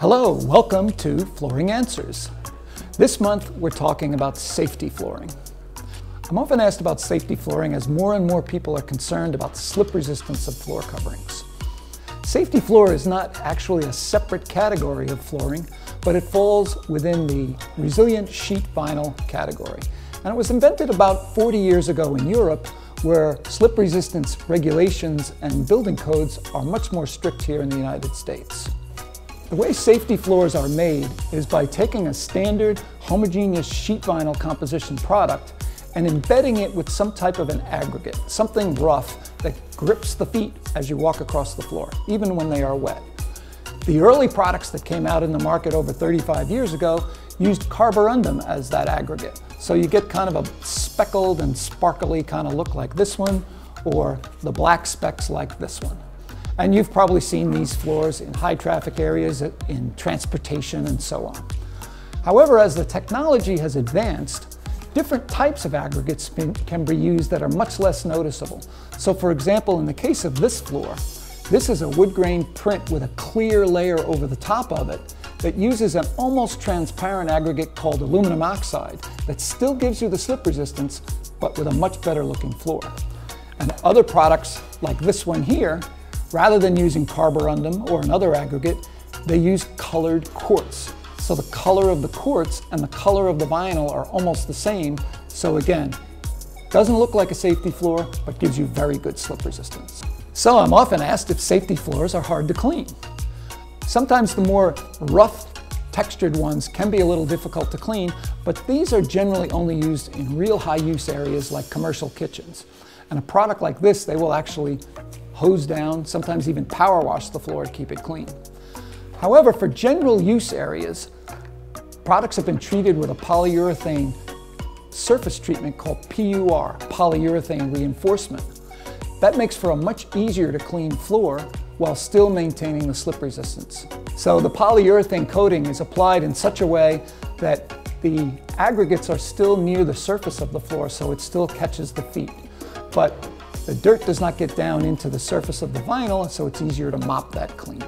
Hello, welcome to Flooring Answers. This month we're talking about safety flooring. I'm often asked about safety flooring as more and more people are concerned about the slip resistance of floor coverings. Safety floor is not actually a separate category of flooring, but it falls within the resilient sheet vinyl category. And it was invented about 40 years ago in Europe, where slip resistance regulations and building codes are much more strict here in the United States. The way safety floors are made is by taking a standard homogeneous sheet vinyl composition product and embedding it with some type of an aggregate, something rough that grips the feet as you walk across the floor, even when they are wet. The early products that came out in the market over 35 years ago used carborundum as that aggregate. So you get kind of a speckled and sparkly kind of look like this one, or the black specks like this one. And you've probably seen these floors in high traffic areas, in transportation, and so on. However, as the technology has advanced, different types of aggregates can be used that are much less noticeable. So for example, in the case of this floor, this is a wood grain print with a clear layer over the top of it that uses an almost transparent aggregate called aluminum oxide that still gives you the slip resistance, but with a much better looking floor. And other products like this one here, rather than using carborundum or another aggregate, they use colored quartz. So the color of the quartz and the color of the vinyl are almost the same. So again, doesn't look like a safety floor, but gives you very good slip resistance. So I'm often asked if safety floors are hard to clean. Sometimes the more rough textured ones can be a little difficult to clean, but these are generally only used in real high use areas like commercial kitchens. And a product like this, they will actually hose down, sometimes even power wash the floor to keep it clean. However, for general use areas, products have been treated with a polyurethane surface treatment called PUR, polyurethane reinforcement. That makes for a much easier to clean floor while still maintaining the slip resistance. So the polyurethane coating is applied in such a way that the aggregates are still near the surface of the floor, so it still catches the feet. But the dirt does not get down into the surface of the vinyl, so it's easier to mop that clean.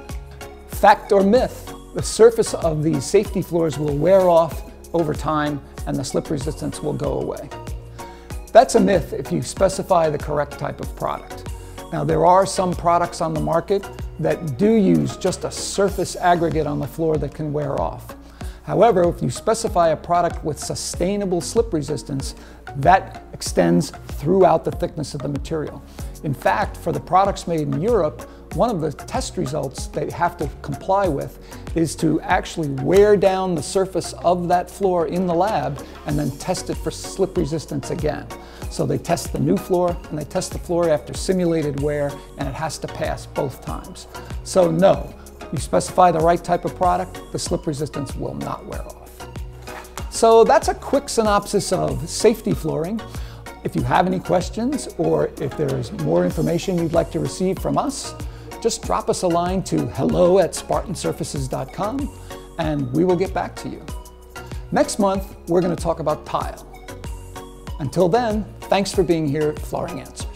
Fact or myth, the surface of these safety floors will wear off over time and the slip resistance will go away. That's a myth if you specify the correct type of product. Now, there are some products on the market that do use just a surface aggregate on the floor that can wear off. However, if you specify a product with sustainable slip resistance, that extends throughout the thickness of the material. In fact, for the products made in Europe, one of the test results they have to comply with is to actually wear down the surface of that floor in the lab and then test it for slip resistance again. So they test the new floor and they test the floor after simulated wear, and it has to pass both times. So no, you specify the right type of product, the slip resistance will not wear off. So that's a quick synopsis of safety flooring. If you have any questions, or if there's more information you'd like to receive from us, just drop us a line to hello@spartansurfaces.com and we will get back to you. Next month, we're going to talk about tile. Until then, thanks for being here at Flooring Answers.